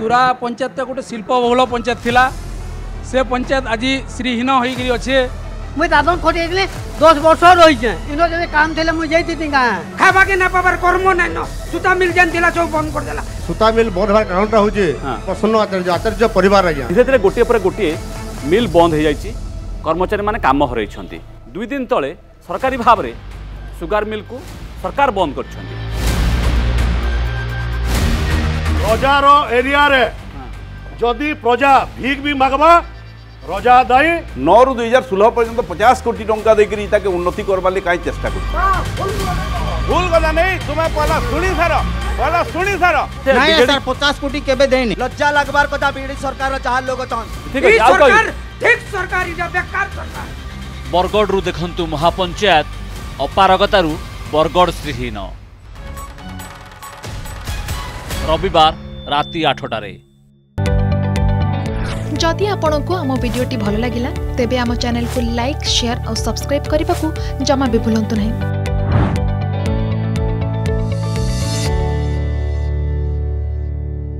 तुरा पंचायत गोटे शिल्पबहुल पंचायत थिला से पंचायत आज श्रीहीन होकर अच्छे मुझे दादन खोटे 10 वर्ष रही है काम थे मुझे खावा के ना पावर कर्म ना न सूता मिल जानला सब बंद कर देला सूता मिल बंद होने कारण हूँ प्रसन्न आचार्य आचार्य परिवार आज धीरे धीरे गोटे पर गोटे मिल बंद हो जाए कर्मचारी मैंने काम हर 2 दिन तले सरकारी भाव में सुगार मिल को सरकार बंद कर प्रजार एरिया रे जदि प्रजा भीख भी मागवा रजा दाई 9 रू 2016 पर्यंत 50 कोटी टंका देकर उन्नति करवाले कहीं चेष्टा कर 50 कोटी केबे देनी लज्जा लगवार कथा बीडी सरकार चार लोग बरगढ़ रु देखंतु महापंचायत अपारगतारू बरगढ़ श्रीहीन रविवार राति 8 जदि आपंक आम भिडियोटी भल लगा तेब आम चैनल को लाइक शेयर और सब्सक्राइब करने को जमा भी भूलु ना।